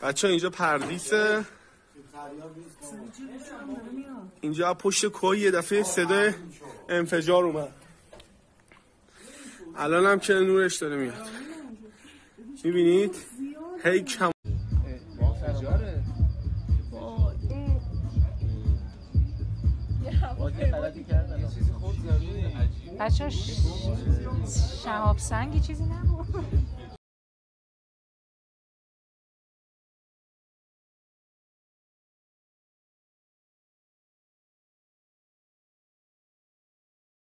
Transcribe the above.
بچه ها اینجا پردیسه، اینجا پشت کوه یه دفعه صدای انفجار اومد، الان هم که نورش داره میاد، میبینید هی کم بچه ها شهاب سنگی چیزی نبود.